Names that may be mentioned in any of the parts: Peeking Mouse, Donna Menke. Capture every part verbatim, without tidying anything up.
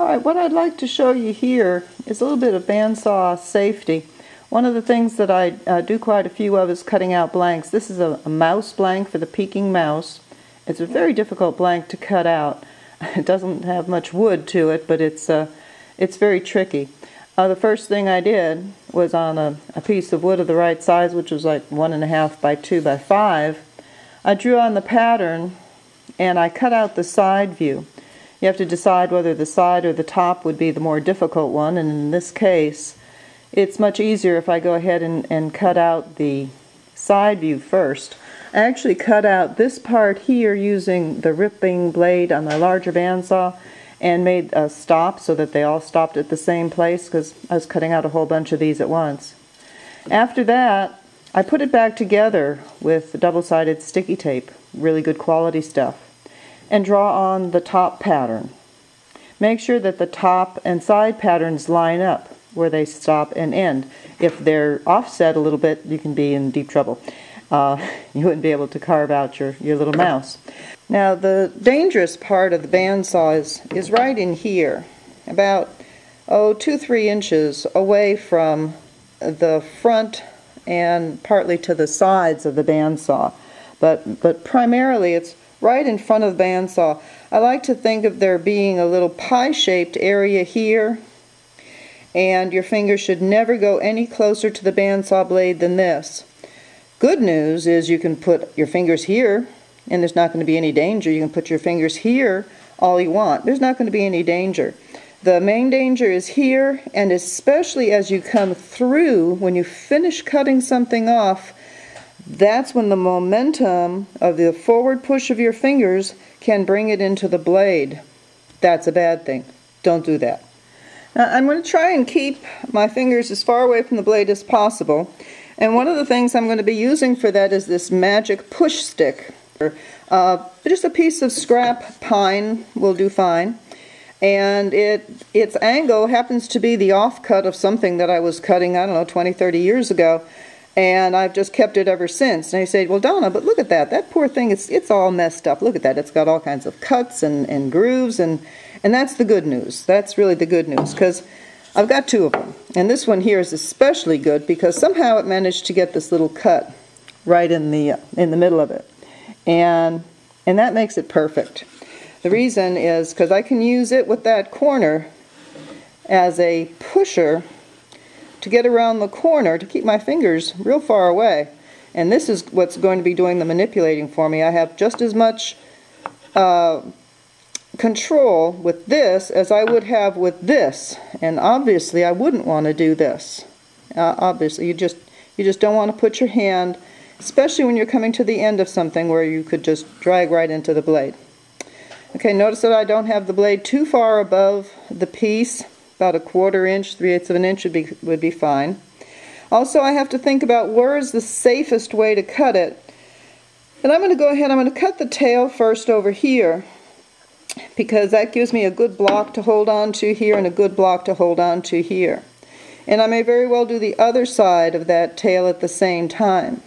Alright, what I'd like to show you here is a little bit of bandsaw safety. One of the things that I uh, do quite a few of is cutting out blanks. This is a, a mouse blank for the peking mouse. It's a very difficult blank to cut out. It doesn't have much wood to it, but it's, uh, it's very tricky. Uh, the first thing I did was on a, a piece of wood of the right size, which was like one and a half by two by five. I drew on the pattern and I cut out the side view. You have to decide whether the side or the top would be the more difficult one, and in this case it's much easier if I go ahead and, and cut out the side view first. I actually cut out this part here using the ripping blade on my larger bandsaw and made a stop so that they all stopped at the same place because I was cutting out a whole bunch of these at once. After that, I put it back together with double-sided sticky tape, really good quality stuff, and draw on the top pattern. Make sure that the top and side patterns line up where they stop and end. If they're offset a little bit, you can be in deep trouble. Uh, you wouldn't be able to carve out your, your little mouse. Now the dangerous part of the bandsaw is, is right in here, about oh, two, three inches away from the front and partly to the sides of the bandsaw. But, but primarily it's right in front of the bandsaw. I like to think of there being a little pie-shaped area here, and your finger should never go any closer to the bandsaw blade than this. Good news is you can put your fingers here, and there's not going to be any danger. You can put your fingers here all you want. There's not going to be any danger. The main danger is here, and especially as you come through, when you finish cutting something off, that's when the momentum of the forward push of your fingers can bring it into the blade. That's a bad thing. Don't do that. Now, I'm going to try and keep my fingers as far away from the blade as possible, and one of the things I'm going to be using for that is this magic push stick. Uh, just a piece of scrap pine will do fine, and it its angle happens to be the offcut of something that I was cutting, I don't know, twenty, thirty years ago, and I've just kept it ever since. And I said, well, Donna, but look at that. That poor thing, it's, it's all messed up. Look at that. It's got all kinds of cuts and, and grooves, and, and that's the good news. That's really the good news, because I've got two of them. And this one here is especially good because somehow it managed to get this little cut right in the, uh, in the middle of it. And, and that makes it perfect. The reason is because I can use it with that corner as a pusher to get around the corner, to keep my fingers real far away. And this is what's going to be doing the manipulating for me. I have just as much uh, control with this as I would have with this. And obviously I wouldn't want to do this. Uh, obviously you just, you just don't want to put your hand, especially when you're coming to the end of something where you could just drag right into the blade. Okay, notice that I don't have the blade too far above the piece. About a quarter inch, three-eighths of an inch would be, would be fine. Also, I have to think about where is the safest way to cut it. And I'm going to go ahead, I'm going to cut the tail first over here, because that gives me a good block to hold on to here and a good block to hold on to here. And I may very well do the other side of that tail at the same time.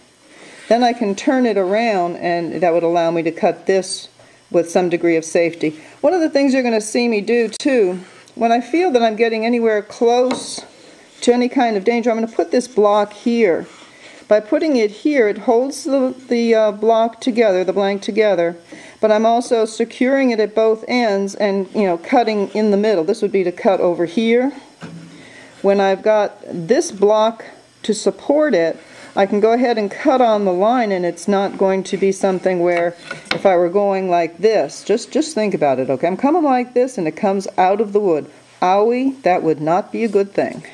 Then I can turn it around, and that would allow me to cut this with some degree of safety. One of the things you're going to see me do, too, when I feel that I'm getting anywhere close to any kind of danger, I'm going to put this block here. By putting it here, it holds the, the uh, block together, the blank together, but I'm also securing it at both ends and, you know, cutting in the middle. This would be to cut over here. When I've got this block to support it, I can go ahead and cut on the line, and it's not going to be something where if I were going like this, just just think about it, okay? I'm coming like this and it comes out of the wood. Owie, that would not be a good thing.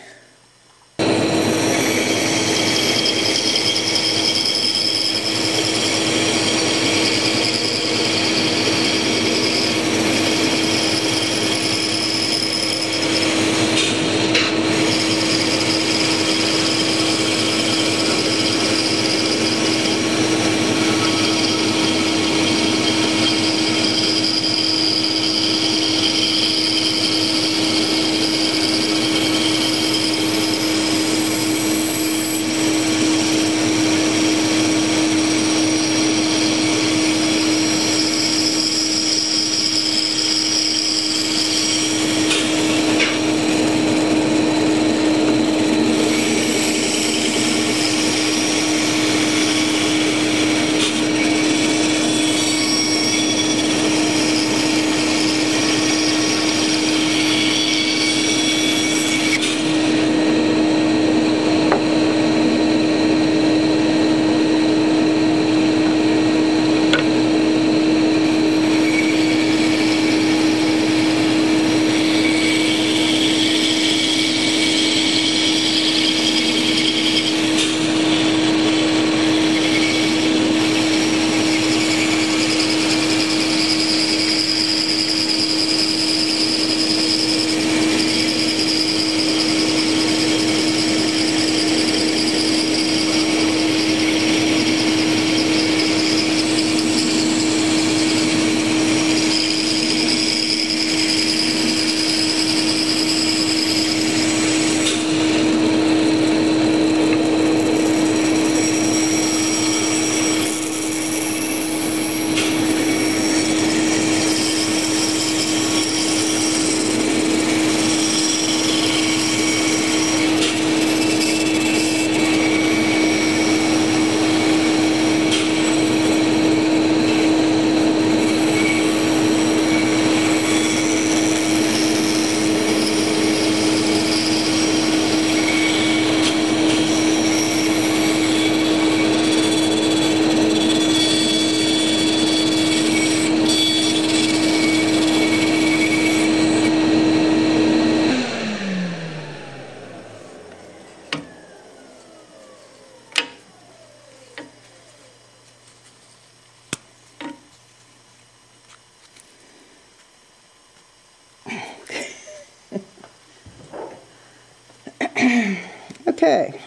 Okay,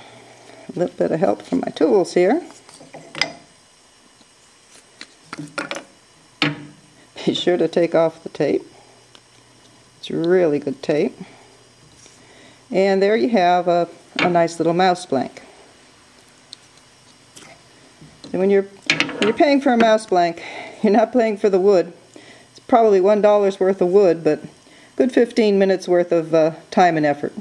a little bit of help from my tools here. Be sure to take off the tape. It's really good tape. And there you have a, a nice little mouse blank. And when you're, when you're paying for a mouse blank, you're not paying for the wood. It's probably one dollar's worth of wood, but good fifteen minutes worth of uh, time and effort.